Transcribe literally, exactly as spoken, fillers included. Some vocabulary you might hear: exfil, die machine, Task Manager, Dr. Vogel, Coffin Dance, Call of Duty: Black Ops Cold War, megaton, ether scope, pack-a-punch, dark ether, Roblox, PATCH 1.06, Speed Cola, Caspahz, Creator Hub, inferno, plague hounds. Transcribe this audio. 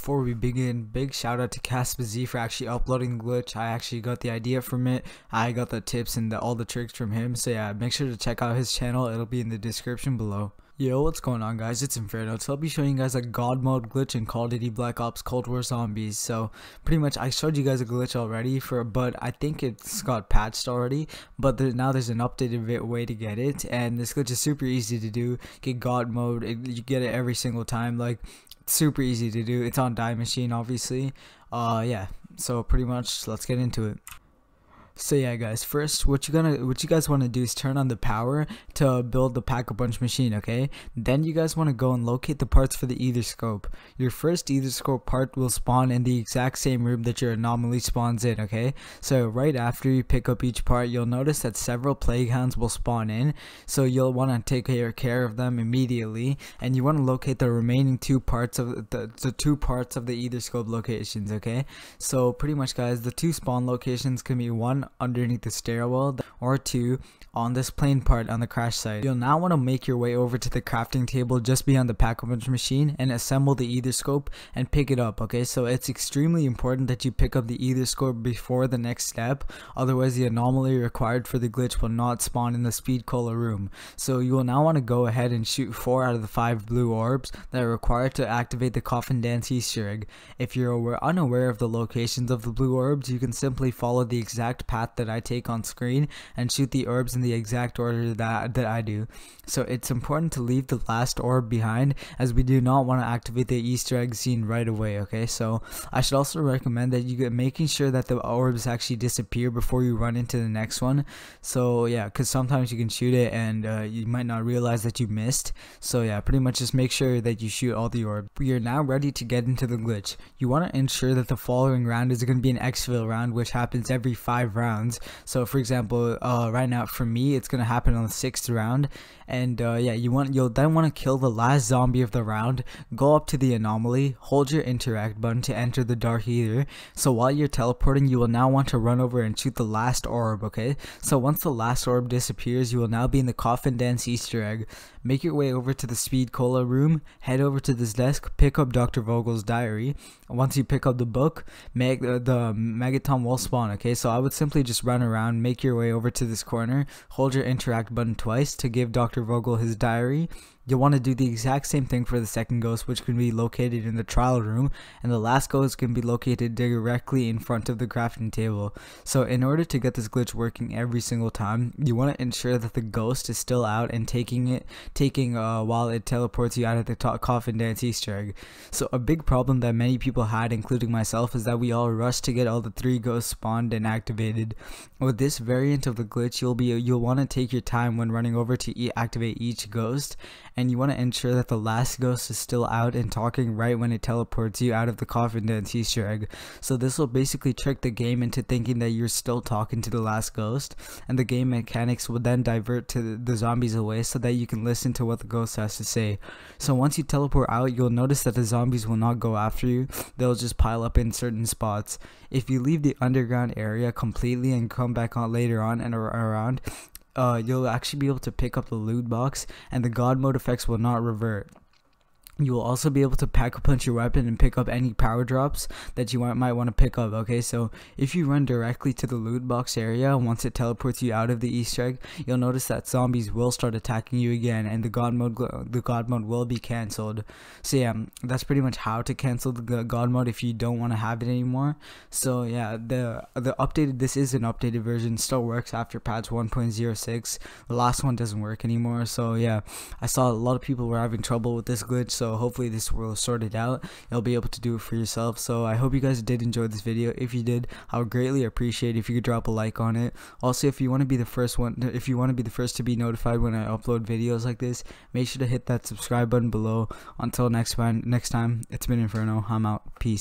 before we begin, big shout out to Caspahz for actually uploading the glitch. I actually got the idea from it. I got the tips and the, all the tricks from him. So yeah, make sure to check out his channel. It'll be in the description below. Yo, what's going on guys, it's Inferno. So I'll be showing you guys a god mode glitch in Call of Duty Black Ops Cold War Zombies. So pretty much I showed you guys a glitch already, for, but I think it's got patched already, but there, now there's an updated way to get it, and this glitch is super easy to do. Get god mode, it, you get it every single time, like super easy to do. It's on Die Machine obviously. Uh yeah, so pretty much let's get into it. So yeah guys, first what you gonna what you guys want to do is turn on the power to build the pack-a-punch machine, okay? Then you guys want to go and locate the parts for the ether scope. Your first ether scope part will spawn in the exact same room that your anomaly spawns in, okay? So right after you pick up each part, you'll notice that several plague hounds will spawn in. So you'll want to take care of them immediately, and you want to locate the remaining two parts of the, the two parts of the ether scope locations, okay? So pretty much guys, the two spawn locations can be one underneath the stairwell or two on this plane part on the crash site. You'll now want to make your way over to the crafting table just beyond the pack-a-punch machine and assemble the ether scope and pick it up, okay? So it's extremely important that you pick up the ether scope before the next step, otherwise the anomaly required for the glitch will not spawn in the Speed Cola room. So you will now want to go ahead and shoot four out of the five blue orbs that are required to activate the Coffin Dance Easter egg. If you're unaware of the locations of the blue orbs, you can simply follow the exact path that I take on screen and shoot the orbs in the exact order that, that I do. So it's important to leave the last orb behind, as we do not want to activate the Easter egg scene right away, okay? So I should also recommend that you get making sure that the orbs actually disappear before you run into the next one. So yeah, because sometimes you can shoot it and uh, you might not realize that you missed. So yeah, pretty much just make sure that you shoot all the orbs. We are now ready to get into the glitch. You want to ensure that the following round is going to be an exfil round, which happens every five rounds. So for example, uh, right now for me it's gonna happen on the sixth round, and uh, yeah, you want you'll then want to kill the last zombie of the round. Go up to the anomaly, hold your interact button to enter the dark ether. So while you're teleporting, you will now want to run over and shoot the last orb, okay? So once the last orb disappears, you will now be in the Coffin Dance Easter egg. Make your way over to the Speed Cola room, head over to this desk, pick up Doctor Vogel's diary. Once you pick up the book, make uh, the megaton will spawn, okay? So I would simply just run around, make your way over to this corner, hold your interact button twice to give Doctor Vogel his diary. You'll want to do the exact same thing for the second ghost, which can be located in the trial room, and the last ghost can be located directly in front of the crafting table. So in order to get this glitch working every single time, you want to ensure that the ghost is still out and taking it taking uh, while it teleports you out of the Coffin Dance Easter egg. So a big problem that many people had, including myself, is that we all rushed to get all the three ghosts spawned and activated. With this variant of the glitch, you'll be you'll want to take your time when running over to e- activate each ghost, and you want to ensure that the last ghost is still out and talking right when it teleports you out of the Coffin Dance Easter egg. So this will basically trick the game into thinking that you're still talking to the last ghost, and the game mechanics will then divert to the zombies away so that you can listen to what the ghost has to say. So once you teleport out, you'll notice that the zombies will not go after you, they'll just pile up in certain spots. If you leave the underground area completely and come back on later on and around, Uh, you'll actually be able to pick up the loot box, and the god mode effects will not revert. You will also be able to pack-a-punch your weapon and pick up any power drops that you want, might want to pick up, okay? So if you run directly to the loot box area, once it teleports you out of the Easter egg, you'll notice that zombies will start attacking you again, and the god mode the god mode will be cancelled. So yeah, that's pretty much how to cancel the god mode if you don't want to have it anymore. So yeah, the the updated this is an updated version, still works after patch one point oh six. The last one doesn't work anymore. So yeah, I saw a lot of people were having trouble with this glitch, so So hopefully this will sort it out. You'll be able to do it for yourself. So I hope you guys did enjoy this video. If you did, I would greatly appreciate if you could drop a like on it. Also, if you want to be the first one, if you want to be the first to be notified when I upload videos like this, make sure to hit that subscribe button below. Until next time, next time, it's been Inferno. I'm out. Peace.